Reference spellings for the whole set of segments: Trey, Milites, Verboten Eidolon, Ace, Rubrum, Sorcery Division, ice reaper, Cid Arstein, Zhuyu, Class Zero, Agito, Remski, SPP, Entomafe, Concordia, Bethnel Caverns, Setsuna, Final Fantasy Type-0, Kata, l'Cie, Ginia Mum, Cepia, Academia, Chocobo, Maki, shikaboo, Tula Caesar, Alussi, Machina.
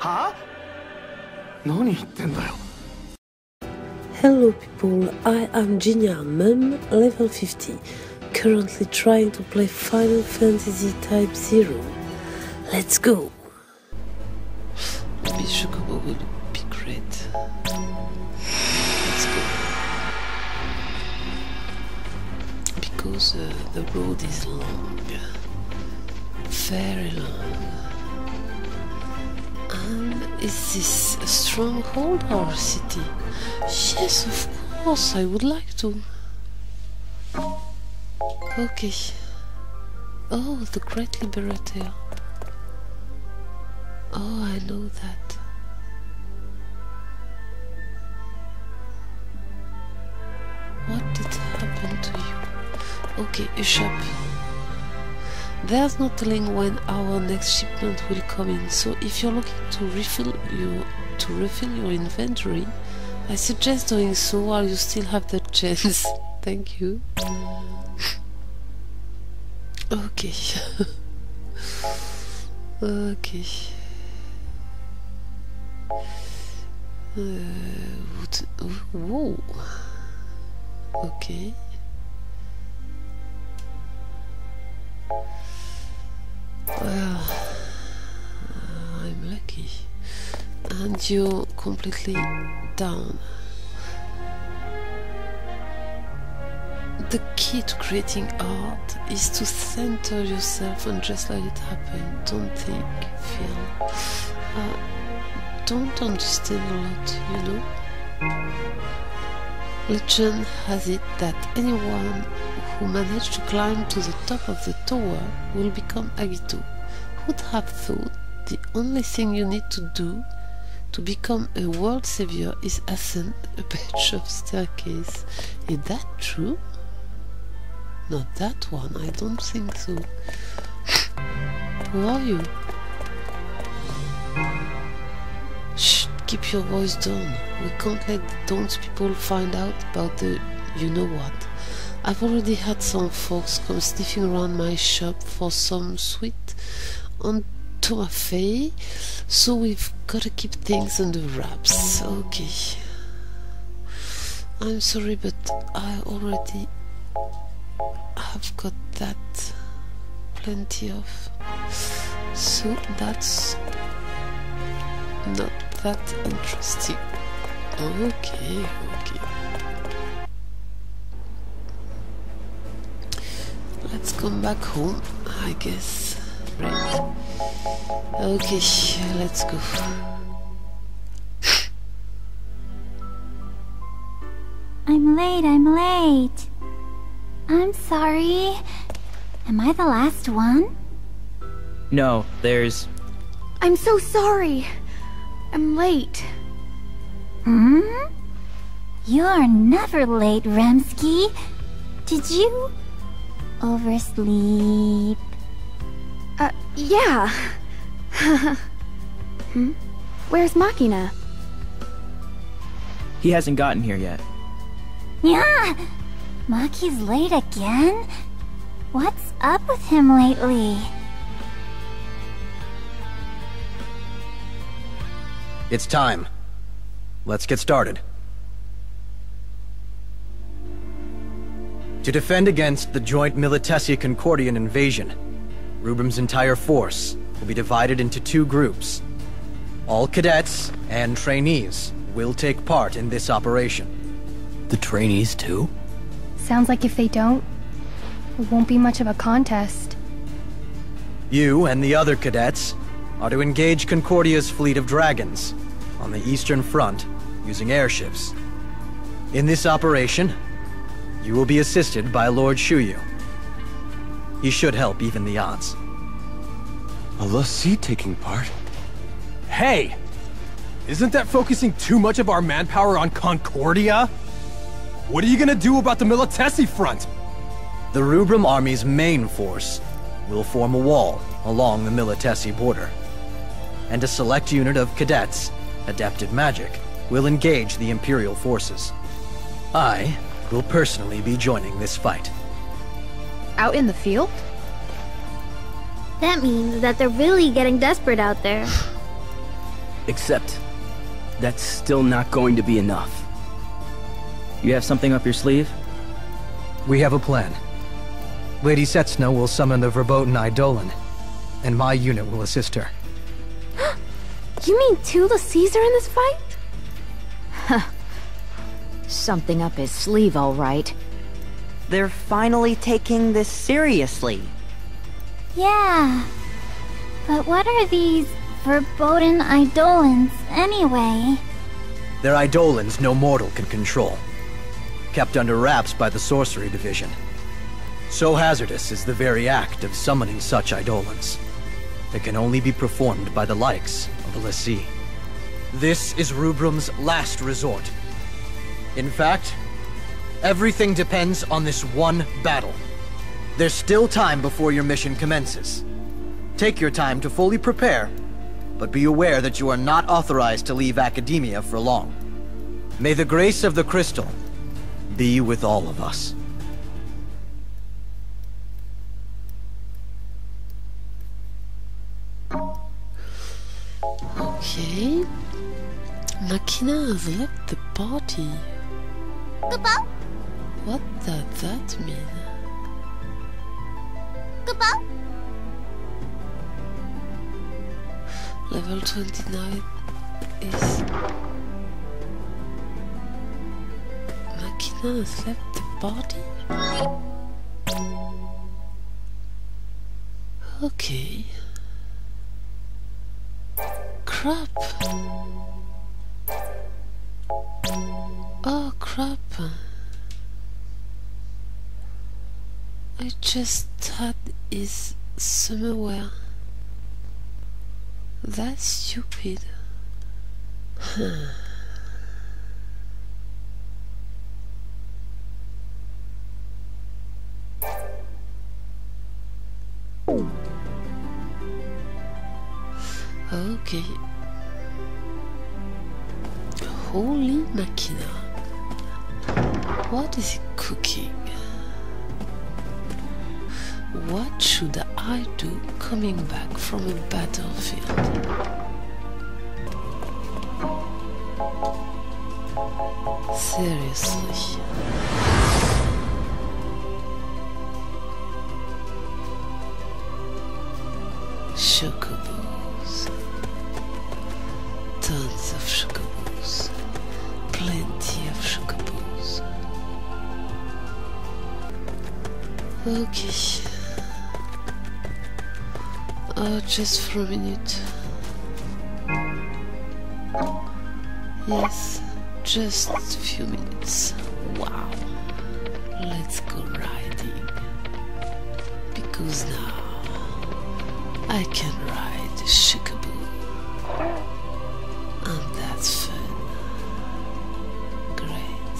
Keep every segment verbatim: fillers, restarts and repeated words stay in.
Huh? Hello people, I am Ginia Mum, level fifty, currently trying to play Final Fantasy Type zero. Let's go! This Chocobo will be great. Let's go. Because uh, the road is long, very long. Um, is this a stronghold or city? Yes, of course, I would like to. Okay. Oh, the Great Liberator. Oh, I know that. What did happen to you? Okay, a shop. There's no telling when our next shipment will come in, so if you're looking to refill your to refill your inventory, I suggest doing so while you still have the chance. Thank you. Okay. Okay. Uh, what, whoa. Okay. Well, uh, I'm lucky. And you're completely down. The key to creating art is to center yourself and just let it happen. Don't think, feel. Uh, don't understand a lot, you know? Legend has it that anyone who managed to climb to the top of the tower will become Agito. Who'd have thought the only thing you need to do to become a world savior is ascend a bunch of staircase. Is that true? Not that one, I don't think so. Who are you? Shh, keep your voice down. We can't let the townspeople find out about the you know what. I've already had some folks come sniffing around my shop for some sweet entomafe, so we've gotta keep things under wraps. Okay. I'm sorry, but I already have got that plenty of. So that's not that interesting. Okay, okay. Let's come back home, I guess. Right. Okay, let's go. I'm late, I'm late. I'm sorry. Am I the last one? No, there's... I'm so sorry. I'm late. Hmm? You're never late, Remski. Did you... oversleep? Uh, yeah. Hmm? Where's Machina? He hasn't gotten here yet. Yeah! Maki's late again? What's up with him lately? It's time. Let's get started. To defend against the joint Militesi-Concordian invasion, Rubrum's entire force will be divided into two groups. All cadets and trainees will take part in this operation. The trainees too? Sounds like if they don't, it won't be much of a contest. You and the other cadets are to engage Concordia's fleet of dragons on the Eastern Front using airships. In this operation, you will be assisted by Lord Zhuyu. He should help even the odds. Alussi taking part? Hey! Isn't that focusing too much of our manpower on Concordia? What are you gonna do about the Militesi front? The Rubrum Army's main force will form a wall along the Militesi border. And a select unit of cadets, adapted magic, will engage the Imperial forces. I... will personally be joining this fight. Out in the field? That means that they're really getting desperate out there. Except, that's still not going to be enough. You have something up your sleeve? We have a plan. Lady Setsuna will summon the Verboten Eidolon, and my unit will assist her. You mean Tula Caesar in this fight? Huh. Something up his sleeve, all right. They're finally taking this seriously. Yeah. But what are these Verboten Eidolons, anyway? They're Eidolons no mortal can control. Kept under wraps by the Sorcery Division. So hazardous is the very act of summoning such Eidolons. That can only be performed by the likes of l'Cie. This is Rubrum's last resort. In fact, everything depends on this one battle. There's still time before your mission commences. Take your time to fully prepare, but be aware that you are not authorized to leave Academia for long. May the grace of the crystal be with all of us. Okay. Machina has left the party. Goodbye. What does that mean? Goodbye. Level twenty-nine is... Machina has left the party? Okay. Crap! Oh crap! I just had his summerware. That's stupid. Okay. Holy Machina. What is he cooking? What should I do coming back from a battlefield? Seriously. Chocobos. Tons of chocobos, plenty of chocobos. Okay. Oh, just for a minute. Yes, just a few minutes. Wow. Let's go riding. Because now I can ride a shikaboo. And that's fun. Great.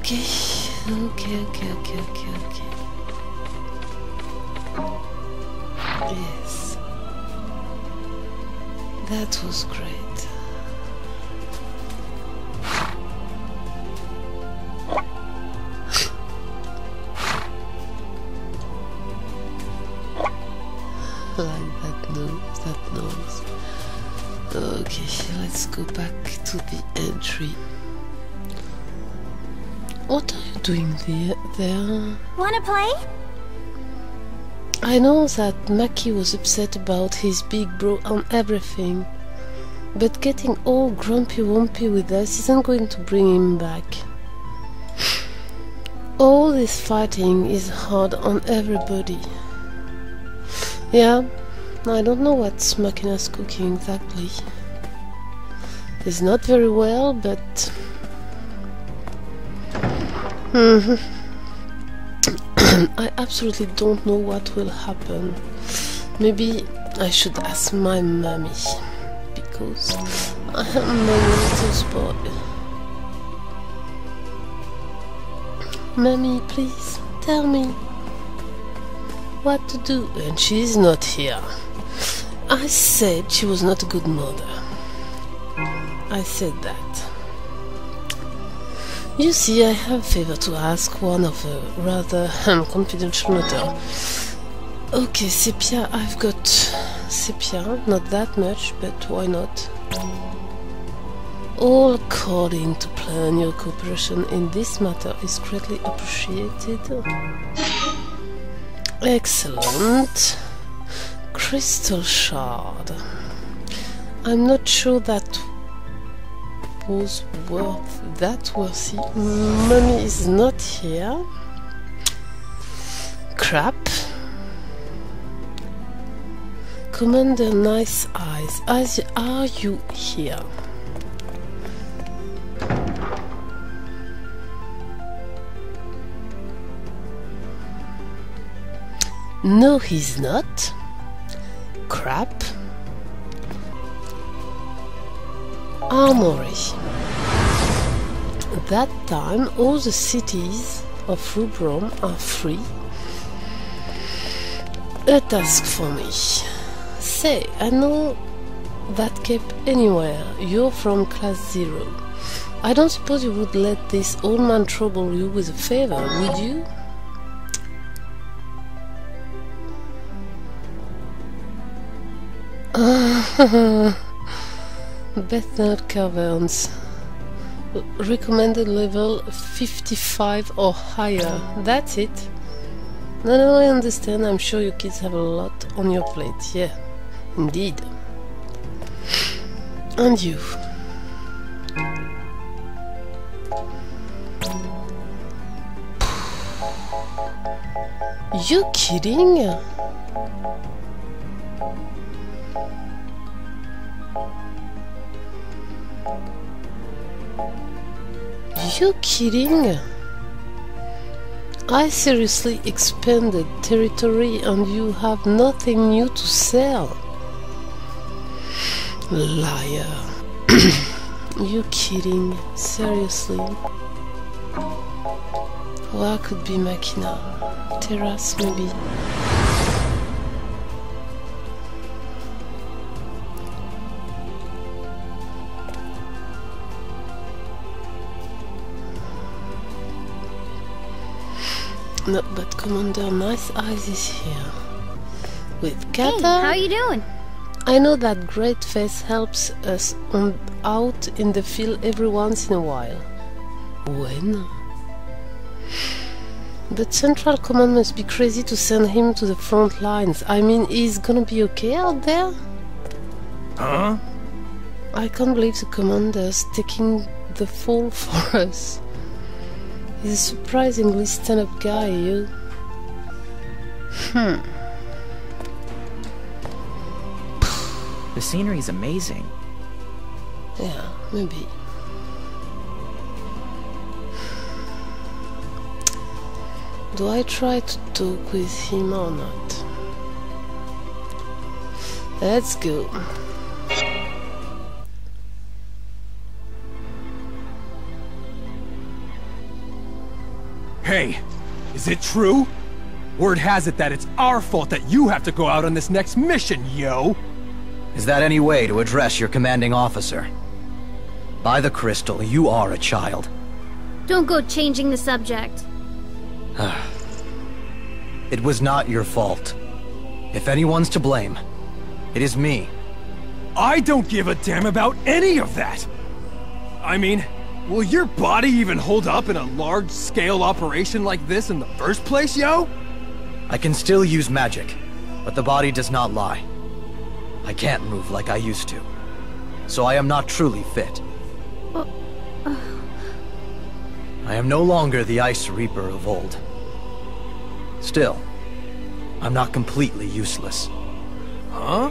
Okay, okay, okay, okay, okay, okay. Yes. That was great. Like that noise, that noise. Okay, let's go back to the entry. What are you doing there? there? Wanna play? I know that Maki was upset about his big bro and everything, but getting all grumpy wumpy with us isn't going to bring him back. All this fighting is hard on everybody. Yeah, I don't know what's Machina's cooking exactly. It's not very well, but... I absolutely don't know what will happen. Maybe I should ask my mommy, because I am my little boy. Mommy, please tell me what to do, and she is not here. I said she was not a good mother. I said that. You see, I have a favor to ask, one of a rather um, confidential matter. Okay, Cepia, I've got Cepia, not that much, but why not? All according to plan, your cooperation in this matter is greatly appreciated. Excellent. Crystal shard. I'm not sure that was worth that worthy. Mummy is not here. Crap. Commander Nice Eyes, as are you here? No, he's not. Crap. Armory. At that time, all the cities of Rubrum are free. A task for me. Say, I know that cape anywhere. You're from Class Zero. I don't suppose you would let this old man trouble you with a favor, would you? Bethnel Caverns. Recommended level fifty-five or higher. That's it. No, no, I understand. I'm sure you kids have a lot on your plate. Yeah, indeed. And you. You kidding? You kidding? I seriously expanded territory and you have nothing new to sell. Liar. You kidding? Seriously? Where could be Machina? Terrace maybe? No, but Commander Nice Eyes is here. With Kata. Hey, how you doing? I know that Great Face helps us on, out in the field every once in a while. When? But Central Command must be crazy to send him to the front lines. I mean, he's gonna be okay out there? Huh? I can't believe the Commander's taking the fall for us. He's a surprisingly stand-up guy, you. Hmm. The scenery is amazing. Yeah, maybe. Do I try to talk with him or not? Let's go. Hey, is it true? Word has it that it's our fault that you have to go out on this next mission, yo! Is that any way to address your commanding officer? By the crystal, you are a child. Don't go changing the subject. It was not your fault. If anyone's to blame, it is me. I don't give a damn about any of that! I mean... will your body even hold up in a large-scale operation like this in the first place, yo? I can still use magic, but the body does not lie. I can't move like I used to, so I am not truly fit. Uh, uh... I am no longer the Ice Reaper of old. Still, I'm not completely useless. Huh?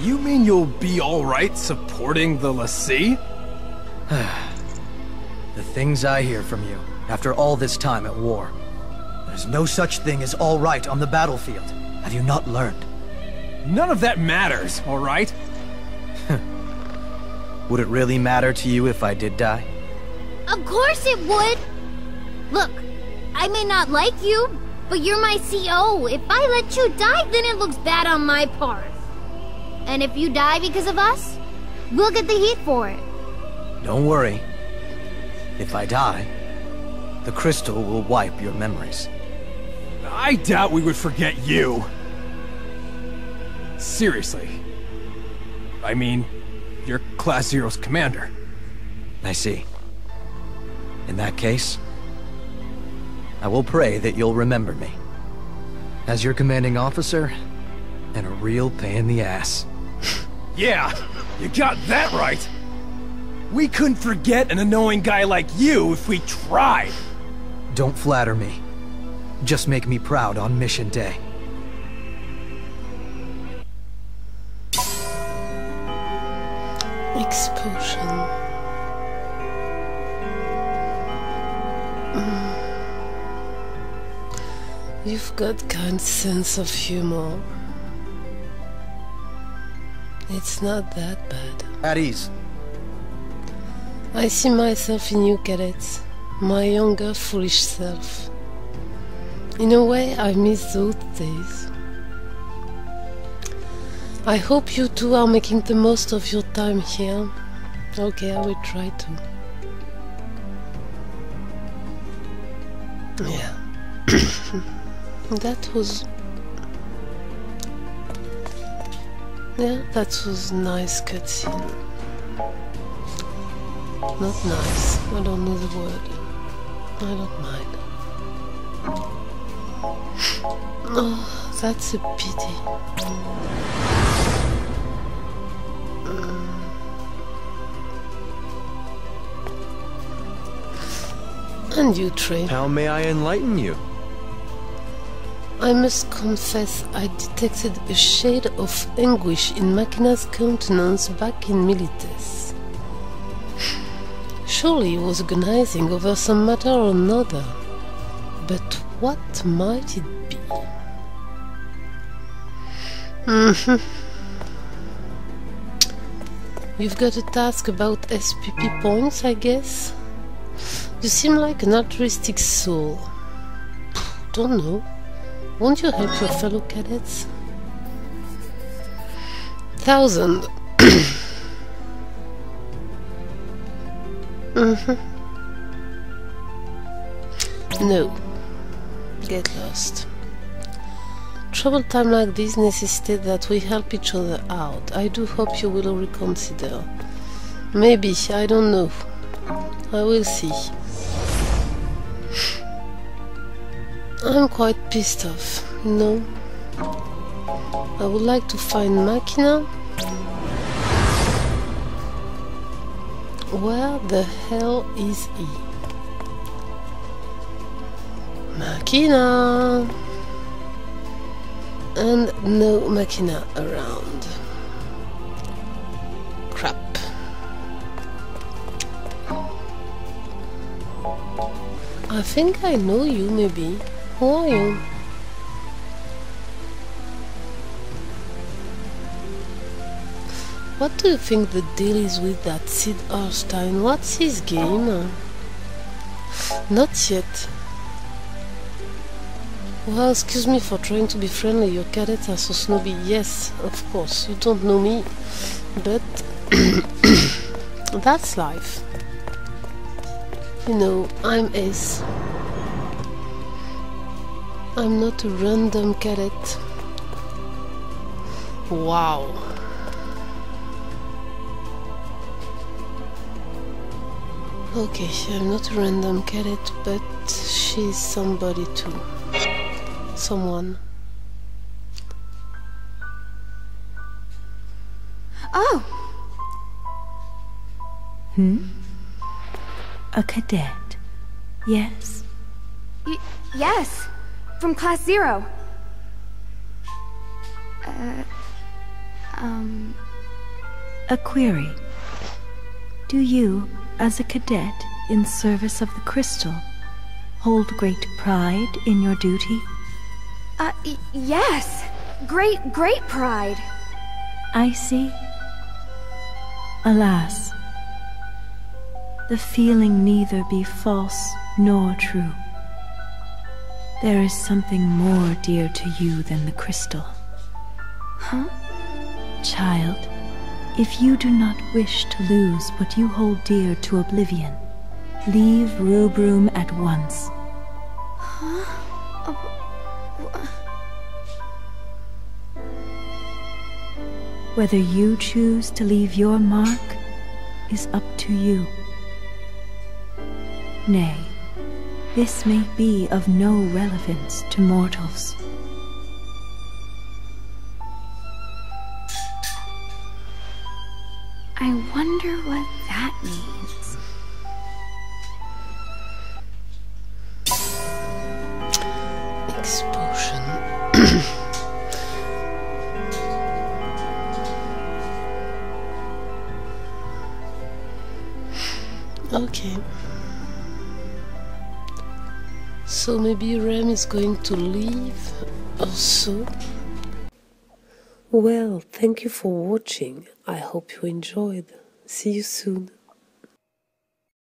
You mean you'll be alright supporting the l'Cie? The things I hear from you, after all this time at war. There's no such thing as all right on the battlefield. Have you not learned? None of that matters, all right? Would it really matter to you if I did die? Of course it would! Look, I may not like you, but you're my C O. If I let you die, then it looks bad on my part. And if you die because of us, we'll get the heat for it. Don't worry. If I die, the crystal will wipe your memories. I doubt we would forget you. Seriously. I mean, you're Class Zero's commander. I see. In that case, I will pray that you'll remember me. As your commanding officer, and a real pain in the ass. Yeah, you got that right! We couldn't forget an annoying guy like you if we tried! Don't flatter me. Just make me proud on mission day. Explosion. Mm. You've got kind sense of humor. It's not that bad. At ease. I see myself in you, cadets. My younger, foolish self. In a way, I miss those days. I hope you two are making the most of your time here. Okay, I will try to. Yeah. That was... Yeah, that was nice cutscene. Not nice, I don't know the word. I don't mind. Oh, that's a pity. And you, Trey. How may I enlighten you? I must confess, I detected a shade of anguish in Machina's countenance back in Milites. Surely he was agonizing over some matter or another. But what might it be? Mm-hmm. You've got a task about S P P points, I guess? You seem like an altruistic soul. Don't know. Won't you help your fellow cadets? Thousand. Mm-hmm. No. Get lost. Troubled time like this necessitate that we help each other out. I do hope you will reconsider. Maybe, I don't know. I will see. I'm quite pissed off, you know. I would like to find Machina. Where the hell is he? Machina! And no Machina around. Crap. I think I know you, maybe. Who are you? What do you think the deal is with that Cid Arstein? What's his game? Not yet. Well, excuse me for trying to be friendly. Your cadets are so snobby. Yes, of course. You don't know me. But that's life. You know, I'm Ace. I'm not a random cadet. Wow. Okay, I'm not a random cadet, but she's somebody too. Someone. Oh! Hmm? A cadet? Yes? Y- yes! From Class Zero. Uh, um... A query. Do you, as a cadet in service of the Crystal, hold great pride in your duty? Uh, yes! Great, great pride! I see. Alas, the feeling neither be false nor true. There is something more dear to you than the crystal. Huh? Child, if you do not wish to lose what you hold dear to Oblivion, leave Rubrum at once. Huh? Oh. Whether you choose to leave your mark is up to you. Nay, this may be of no relevance to mortals. I wonder what that means. Explosion. Okay. So maybe Rem is going to leave also. Well, thank you for watching. I hope you enjoyed. See you soon.